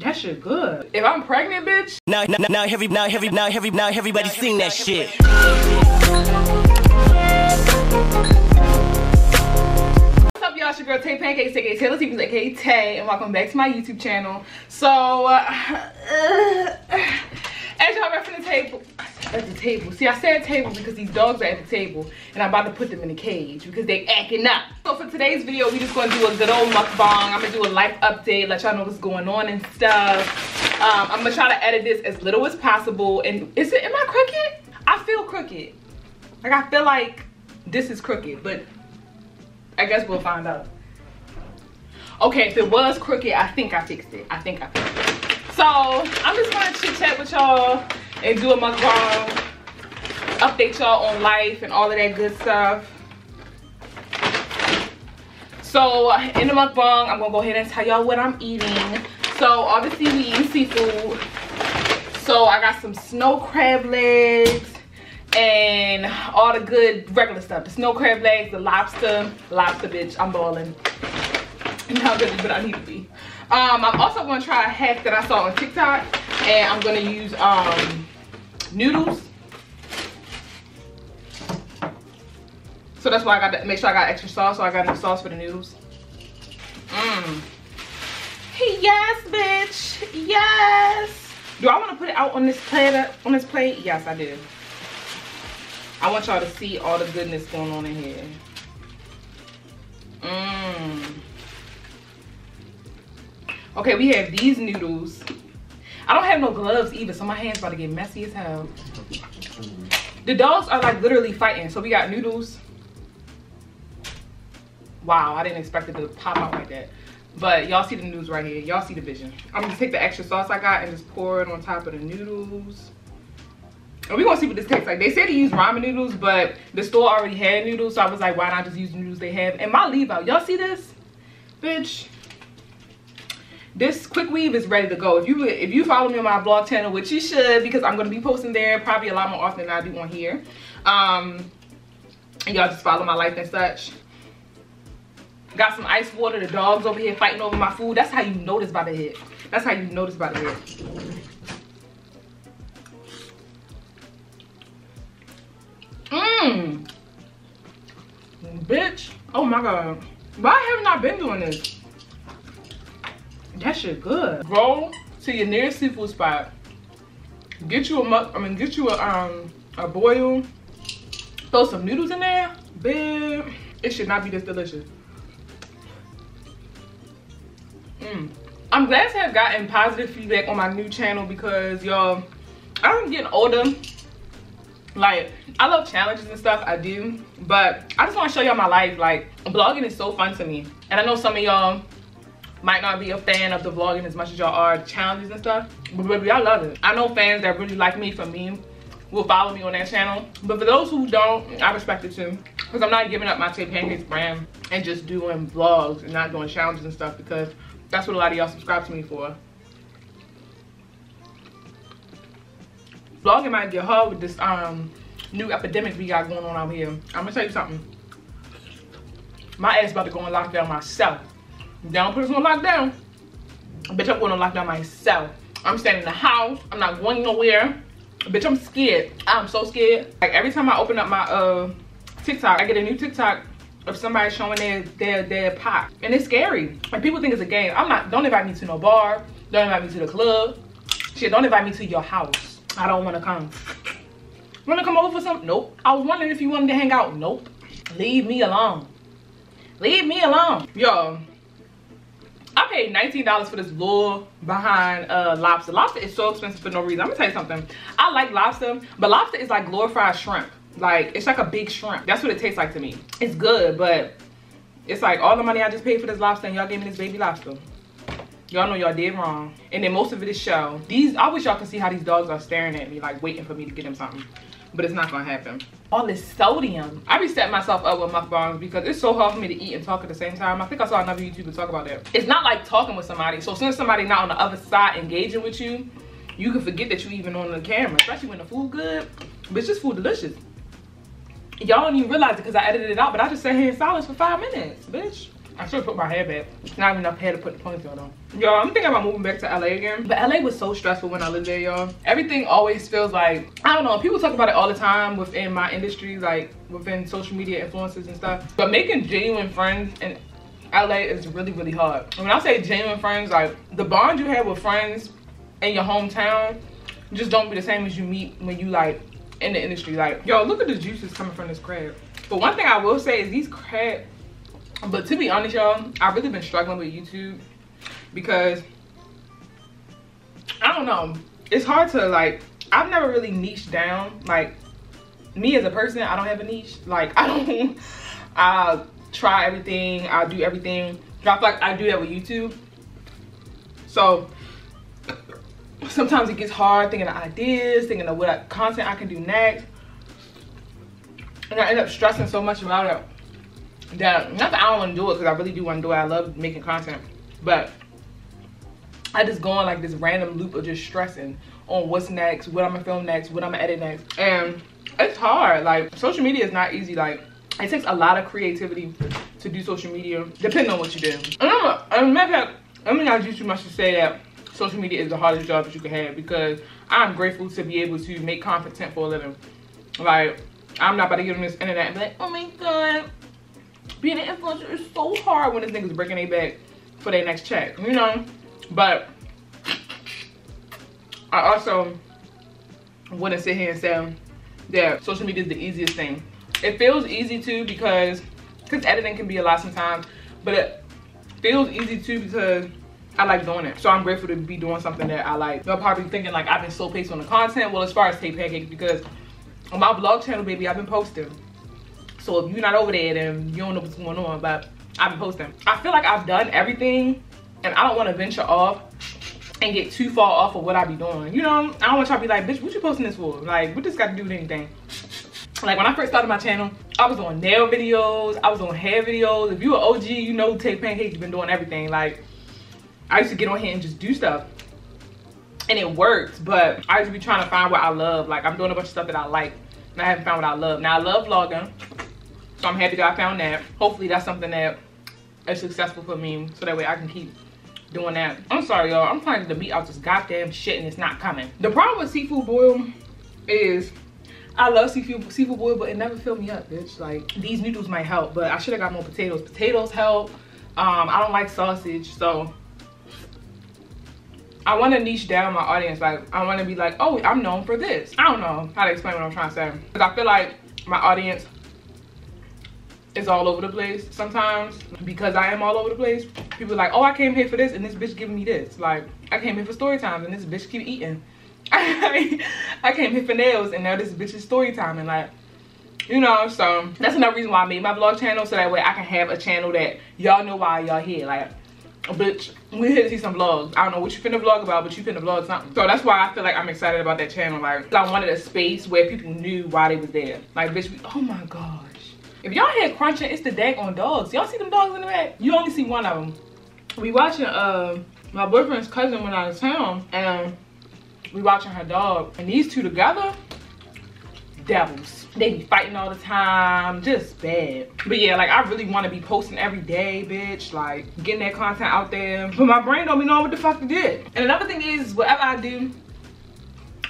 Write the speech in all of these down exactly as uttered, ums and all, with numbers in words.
That shit good. If I'm pregnant, bitch. Now, now, now, every, now, every, now, every, now, everybody now, sing now, that everybody. Shit. What's up, y'all? It's your girl Tay Pancakes, aka Taylor Stevens, aka Tay, and welcome back to my YouTube channel. So, uh, uh, as y'all read from the table. At the table. See, I said table because these dogs are at the table and I'm about to put them in a cage because they acting up. So for today's video, we just gonna do a good old mukbang. I'm gonna do a life update, let y'all know what's going on and stuff. Um, I'm gonna try to edit this as little as possible. And is it, am I crooked? I feel crooked. Like I feel like this is crooked, but I guess we'll find out. Okay, if it was crooked, I think I fixed it. I think I fixed it. So I'm just gonna chit chat with y'all and do a mukbang, update y'all on life and all of that good stuff. So in the mukbang, I'm gonna go ahead and tell y'all what I'm eating. So obviously we eat seafood. So I got some snow crab legs and all the good regular stuff. The snow crab legs, the lobster, lobster bitch, I'm balling. I'm not really what I need to be. Um, I'm also gonna try a hack that I saw on TikTok. And I'm gonna use um, noodles. So that's why I got to make sure I got extra sauce. So I got enough sauce for the noodles. Mmm. Yes, bitch. Yes. Do I want to put it out on this plate? On this plate? Yes, I do. I want y'all to see all the goodness going on in here. Mmm. Okay, we have these noodles. I don't have no gloves either, so my hands about to get messy as hell. The dogs are like literally fighting. So we got noodles. Wow, I didn't expect it to pop out like that. But y'all see the noodles right here. Y'all see the vision. I'm gonna take the extra sauce I got and just pour it on top of the noodles. And we're gonna see what this tastes like. They said to use ramen noodles, but the store already had noodles. So I was like, why not just use the noodles they have? And my leave out, y'all see this? Bitch. This quick weave is ready to go. If you if you follow me on my blog channel, which you should, because I'm gonna be posting there probably a lot more often than I do on here. Um, and y'all just follow my life and such. Got some ice water. The dogs over here fighting over my food. That's how you know this about to hit. That's how you know this about to hit. Mmm. Bitch. Oh my god. Why haven't I been doing this? That shit good. Go to your nearest seafood spot. Get you a muck, I mean, get you a um a boil. Throw some noodles in there, babe. It should not be this delicious. Mm. I'm glad to have gotten positive feedback on my new channel because y'all, I'm getting older. Like, I love challenges and stuff, I do. But I just want to show y'all my life. Like, blogging is so fun to me, and I know some of y'all might not be a fan of the vlogging as much as y'all are challenges and stuff, but baby, I love it. I know fans that really like me for me will follow me on that channel, but for those who don't, I respect it too, because I'm not giving up my Tay Pancakes brand and just doing vlogs and not doing challenges and stuff, because that's what a lot of y'all subscribe to me for. Vlogging might get hard with this um new epidemic we got going on out here. I'm gonna tell you something, my ass about to go on lockdown myself. Don't put us on lockdown. Bitch, I'm going on lockdown myself. I'm staying in the house. I'm not going nowhere. Bitch, I'm scared. I'm so scared. Like, every time I open up my uh, TikTok, I get a new TikTok of somebody showing their, their, their pop. And it's scary. Like, people think it's a game. I'm not, don't invite me to no bar. Don't invite me to the club. Shit, don't invite me to your house. I don't want to come. Want to come over for something? Nope. I was wondering if you wanted to hang out. Nope. Leave me alone. Leave me alone. Yo. I paid nineteen dollars for this lure behind uh, lobster. Lobster is so expensive for no reason. I'm gonna tell you something. I like lobster, but lobster is like glorified shrimp. Like, it's like a big shrimp. That's what it tastes like to me. It's good, but it's like all the money I just paid for this lobster and y'all gave me this baby lobster. Y'all know y'all did wrong. And then most of it is shell. These, I wish y'all could see how these dogs are staring at me, like waiting for me to get them something. But it's not gonna happen. All this sodium. I be setting myself up with mukbangs because it's so hard for me to eat and talk at the same time. I think I saw another YouTuber talk about that. It's not like talking with somebody. So since somebody's not on the other side engaging with you, you can forget that you even on the camera, especially when the food good. But it's just food delicious. Y'all don't even realize it because I edited it out, but I just sat here in silence for five minutes, bitch. I should put my hair back. Not enough hair to put the ponytail on. Y'all, I'm thinking about moving back to L A again. But L A was so stressful when I lived there, y'all. Everything always feels like, I don't know, people talk about it all the time within my industry, like within social media influencers and stuff. But making genuine friends in L A is really, really hard. And when I say genuine friends, like the bond you have with friends in your hometown just don't be the same as you meet when you like in the industry. Like, yo, look at the juices coming from this crab. But one thing I will say is these crab, but to be honest, y'all, I've really been struggling with YouTube because I don't know, it's hard to like, I've never really niched down. Like me as a person, I don't have a niche. Like I don't, I try everything, I do everything. I feel like I do that with YouTube. So sometimes it gets hard thinking of ideas, thinking of what content I can do next. And I end up stressing so much about it. That, not that I don't want to do it, because I really do want to do it. I love making content, but I just go on like this random loop of just stressing on what's next, what I'm gonna film next, what I'm gonna edit next, and it's hard. Like social media is not easy. Like it takes a lot of creativity to do social media, depending on what you do. And I'm a, I mean, I, I mean, I just too much to say that social media is the hardest job that you can have, because I'm grateful to be able to make content for a living. Like I'm not about to get on this internet and be like, oh my god. Being an influencer is so hard when this nigga's breaking their back for their next check, you know? But I also wouldn't sit here and say that social media is the easiest thing. It feels easy too because, because editing can be a lot sometimes, but it feels easy too because I like doing it. So I'm grateful to be doing something that I like. Y'all probably thinking like I've been so paced on the content. Well, as far as Tay Pancakes, because on my vlog channel, baby, I've been posting. So if you're not over there, then you don't know what's going on, but I've been posting. I feel like I've done everything and I don't want to venture off and get too far off of what I be doing. You know, I don't want y'all to be like, bitch, what you posting this for? Like, what this got to do with anything? Like when I first started my channel, I was on nail videos, I was on hair videos. If you an O G, you know Tay Pancakes been doing everything. Like I used to get on here and just do stuff. And it worked, but I used to be trying to find what I love. Like I'm doing a bunch of stuff that I like and I haven't found what I love. Now I love vlogging. So I'm happy that I found that. Hopefully that's something that is successful for me, so that way I can keep doing that. I'm sorry, y'all. I'm trying to beat out this goddamn shit and it's not coming. The problem with seafood boil is I love seafood seafood boil, but it never filled me up, bitch. Like these noodles might help, but I should have got more potatoes. Potatoes help. Um, I don't like sausage, so I want to niche down my audience. Like I want to be like, oh, I'm known for this. I don't know how to explain what I'm trying to say, because I feel like my audience. It's all over the place sometimes because I am all over the place. People are like, oh, I came here for this and this bitch giving me this. Like, I came here for story times and this bitch keep eating. I came here for nails and now this bitch is story time. And like, you know, so that's another reason why I made my vlog channel, so that way I can have a channel that y'all know why y'all here. Like, bitch, we're here to see some vlogs. I don't know what you finna vlog about, but you finna vlog something. So that's why I feel like I'm excited about that channel. Like, I wanted a space where people knew why they was there. Like, bitch, we, oh my God. If y'all hear crunching, it's the daggone dogs. Y'all see them dogs in the back? You only see one of them. We watching uh, my boyfriend's cousin went out of town, and we watching her dog. And these two together, devils. They be fighting all the time, just bad. But yeah, like I really want to be posting every day, bitch. Like getting that content out there. But my brain don't be knowing what the fuck to do. And another thing is, whatever I do,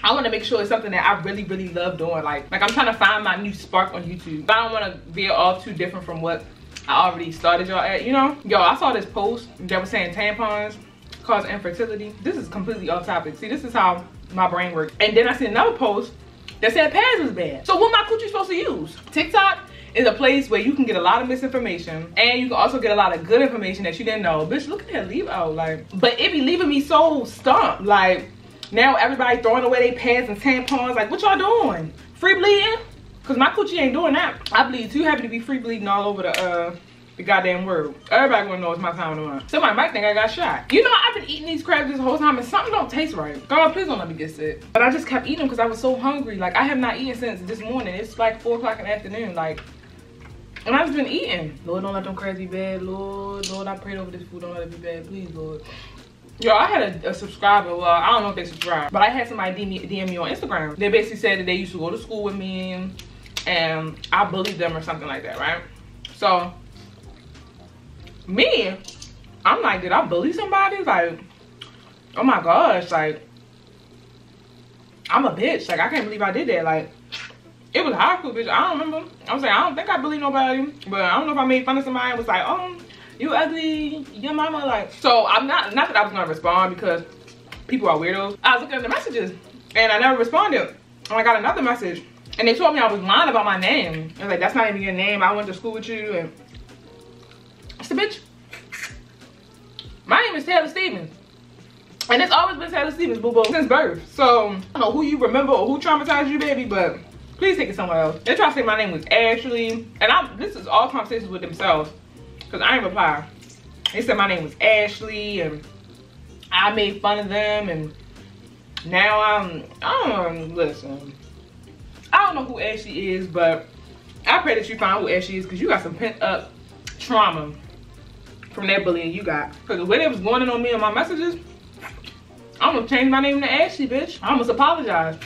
I want to make sure it's something that I really, really love doing. Like, like I'm trying to find my new spark on YouTube. But I don't want to veer off too different from what I already started y'all at, you know? Yo, I saw this post that was saying tampons cause infertility. This is completely off topic. See, this is how my brain works. And then I see another post that said pads was bad. So what my coochie supposed to use? TikTok is a place where you can get a lot of misinformation, and you can also get a lot of good information that you didn't know. Bitch, look at that leave out, like. But it be leaving me so stumped, like. Now everybody throwing away their pads and tampons. Like, what y'all doing? Free bleeding? Cause my coochie ain't doing that. I bleed too happy to be free bleeding all over the uh the goddamn world. Everybody gonna know it's my time to run. Somebody might think I got shot. You know, I've been eating these crabs this whole time and something don't taste right. God, please don't let me get sick. But I just kept eating them because I was so hungry. Like I have not eaten since this morning. It's like four o'clock in the afternoon. Like, and I've just been eating. Lord, don't let them crabs be bad. Lord, Lord, I prayed over this food. Don't let it be bad. Please, Lord. Yo, I had a, a subscriber, well, I don't know if they subscribe, but I had somebody D M me on Instagram. They basically said that they used to go to school with me and I bullied them or something like that, right? So, me, I'm like, did I bully somebody? Like, oh my gosh, like, I'm a bitch. Like, I can't believe I did that. Like, it was high school, bitch. I don't remember. I was like, I don't think I bullied nobody, but I don't know if I made fun of somebody. I was like, oh, you ugly, your mama, like. So I'm not, not that I was gonna respond because people are weirdos. I was looking at the messages and I never responded. And I got another message and they told me I was lying about my name. I was like, that's not even your name. I went to school with you. And I said, bitch, my name is Taylor Stevens. And it's always been Taylor Stevens, boo-boo, since birth. So, I don't know who you remember or who traumatized you, baby, but please take it somewhere else. They try to say my name was Ashley. And I, this is all conversations with themselves, because I ain't reply. They said my name was Ashley, and I made fun of them, and now I'm, I don't know, listen. I don't know who Ashley is, but I pray that you find who Ashley is, because you got some pent-up trauma from that bullying you got. Because the way they was going on me in my messages, I'm gonna change my name to Ashley, bitch. I almost apologize.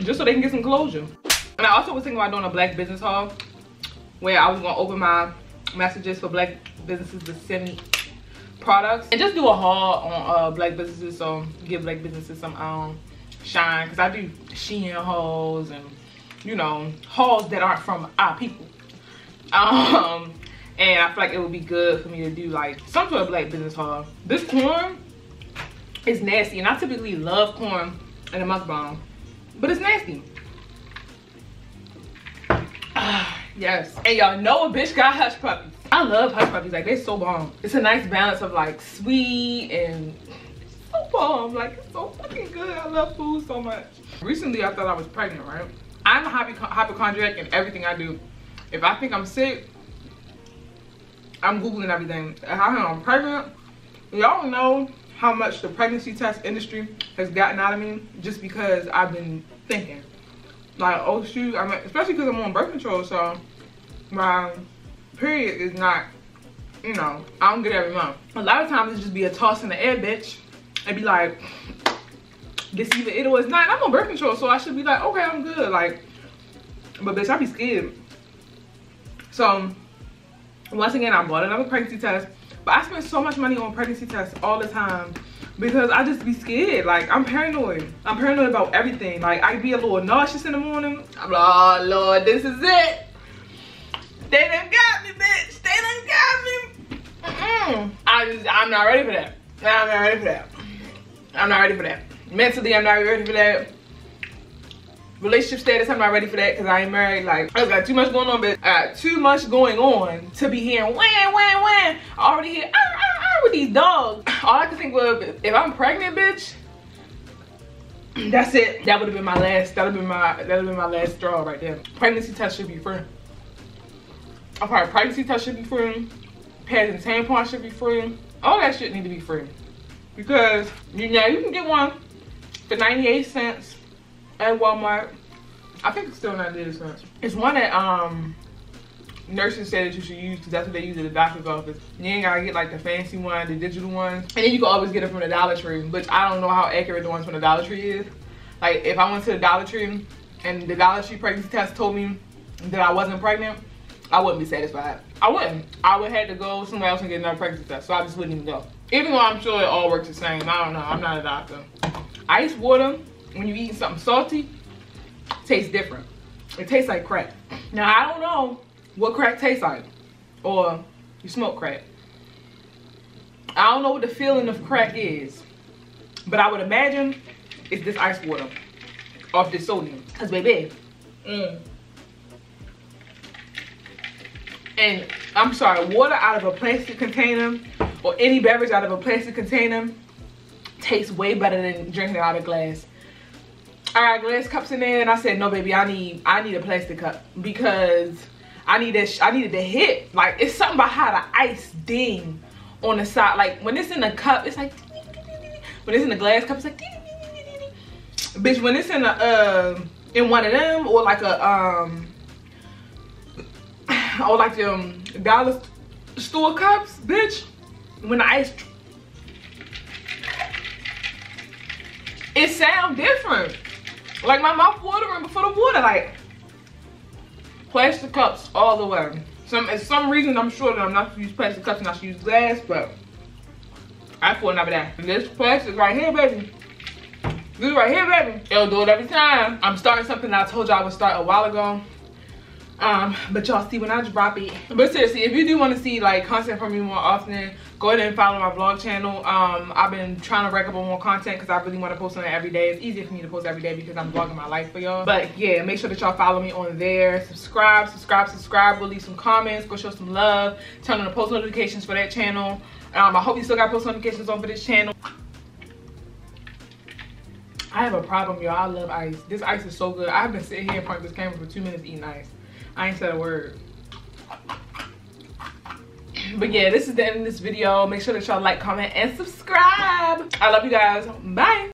Just so they can get some closure. And I also was thinking about doing a black business haul where I was gonna open my messages for black businesses to send products and just do a haul on uh, black businesses. So give black businesses some um, shine, because I do Shein hauls and, you know, hauls that aren't from our people. Um, And I feel like it would be good for me to do like some sort of black business haul. This corn is nasty, and I typically love corn in a mukbang, but it's nasty. Ah, yes. And y'all know a bitch got hush puppies. I love hush puppies, like they're so bomb. It's a nice balance of like sweet and so bomb, like it's so fucking good. I love food so much. Recently I thought I was pregnant, right? I'm a hypochondriac in everything I do. If I think I'm sick, I'm Googling everything. How I'm pregnant. Y'all know how much the pregnancy test industry has gotten out of me just because I've been thinking. Like, oh shoot, I'm like, especially because I'm on birth control, so my period is not, you know, I don't get it every month. A lot of times it just be a toss in the air, bitch. I'd be like, this either it or it's not. I'm on birth control, so I should be like, okay, I'm good. Like, but bitch, I be scared. So, once again, I bought another pregnancy test, but I spend so much money on pregnancy tests all the time because I just be scared. Like, I'm paranoid. I'm paranoid about everything. Like, I be a little nauseous in the morning. I'm like, oh Lord, this is it. They done got me, bitch. They done got me. Mm-mm. I just, I'm not ready for that. I'm not ready for that. I'm not ready for that. Mentally, I'm not ready for that. Relationship status, I'm not ready for that because I ain't married. Like, I got too much going on, but I got too much going on to be hearing wham, wham, wham. I already hear, ah, ah, ah, with these dogs. All I could think was, if I'm pregnant, bitch, that's it. That would have been my last, that would have been my, that would have been my last straw right there. Pregnancy test should be free. I'm sorry, pregnancy test should be free. Pads and tampons should be free. All that shit need to be free. Because, you know, you can get one for ninety-eight cents. At Walmart. I think it's still not there this much. It's one that um nurses say that you should use because that's what they use at the doctor's office. You ain't gotta get like the fancy one, the digital one. And then you can always get it from the Dollar Tree, which I don't know how accurate the ones from the Dollar Tree is. Like, if I went to the Dollar Tree and the Dollar Tree pregnancy test told me that I wasn't pregnant, I wouldn't be satisfied. I wouldn't. I would have to go somewhere else and get another pregnancy test, so I just wouldn't even go. Even though I'm sure it all works the same. I don't know, I'm not a doctor. Ice water, when you eat something salty, tastes different. It tastes like crack. Now, I don't know what crack tastes like, or you smoke crack. I don't know what the feeling of crack is, but I would imagine it's this ice water off this sodium. Cause baby, mm. And I'm sorry, water out of a plastic container or any beverage out of a plastic container tastes way better than drinking it out of glass. All right, glass cups in there, and I said, no, baby, I need, I need a plastic cup because I need that. I needed to hit. Like, it's something about how the ice ding on the side. Like, when it's in a cup, it's like. When it's in a glass cup, it's like. Bitch, when it's in a uh, in one of them, or like a um, or like the um, dollar store cups, bitch. When the ice, it sounds different. Like, my mouth watering before the water, like, plastic cups all the way. Some for some reason I'm sure that I'm not supposed to use plastic cups and I should use glass, but I fall in love with that. This plastic right here, baby. This right here, baby. It'll do it every time. I'm starting something that I told y'all I would start a while ago. Um, but y'all see when I drop it. But seriously, if you do want to see like content from me more often, go ahead and follow my vlog channel. Um, I've been trying to rack up on more content because I really want to post on it every day. It's easier for me to post every day because I'm vlogging my life for y'all. But yeah, make sure that y'all follow me on there. Subscribe, subscribe, subscribe. Go leave some comments. Go show some love. Turn on the post notifications for that channel. Um, I hope you still got post notifications on for this channel. I have a problem, y'all. I love ice. This ice is so good. I've been sitting here in front of this camera for two minutes eating ice. I ain't said a word. But yeah, this is the end of this video. Make sure that y'all like, comment, and subscribe. I love you guys. Bye.